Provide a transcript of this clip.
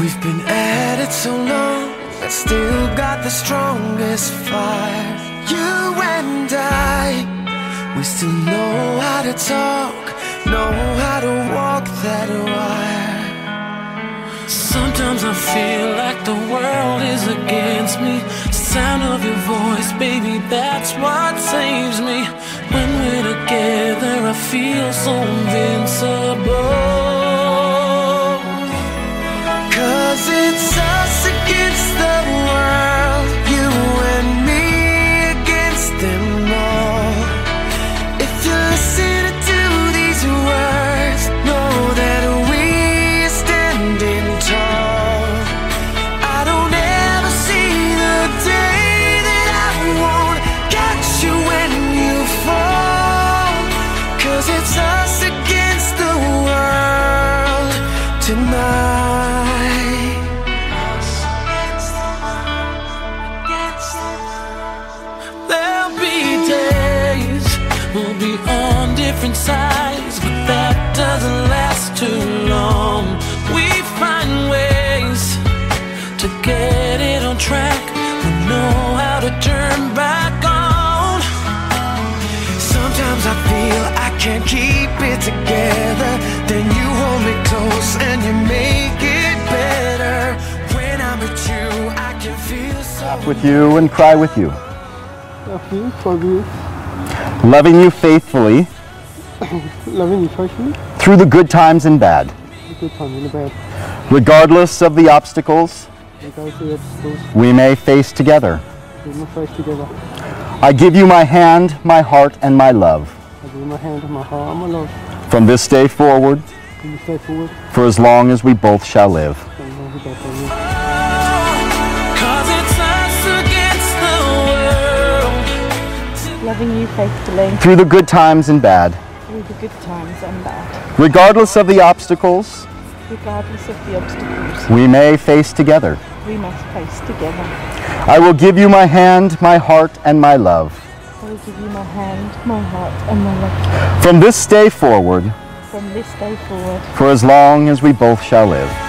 We've been at it so long, but still got the strongest fire. You and I, we still know how to talk, know how to walk that wire. Sometimes I feel like the world is against me. The sound of your voice, baby, that's what saves me. When we're together, I feel so invincible. Cause it's us against the world, you and me against them all. If you're listening to these words, know that we're standing tall. I don't ever see the day that I won't catch you when you fall. Cause it's us against the world tonight. We'll be on different sides, but that doesn't last too long. We find ways to get it on track. We know how to turn back on. Sometimes I feel I can't keep it together. Then you hold me close and you make it better. When I'm with you, I can feel so. Laugh with you and cry with you. Love you, forgive you. Loving you faithfully. Loving you faithfully. Through the good times and bad. Good times and bad. Regardless of the obstacles. Regardless of the obstacles. We may face together. We may face together. I give you my hand, my heart, and my love. I give you my hand, my heart, and my love. From this day forward. From this day forward. For as long as we both shall live. For as long as we both shall live. Loving you faithfully. Through the good times and bad. Through the good times and bad. Regardless of the obstacles. Regardless of the obstacles. We may face together. We must face together. I will give you my hand, my heart, and my love. I will give you my hand, my heart, and my love. From this day forward. From this day forward. For as long as we both shall live.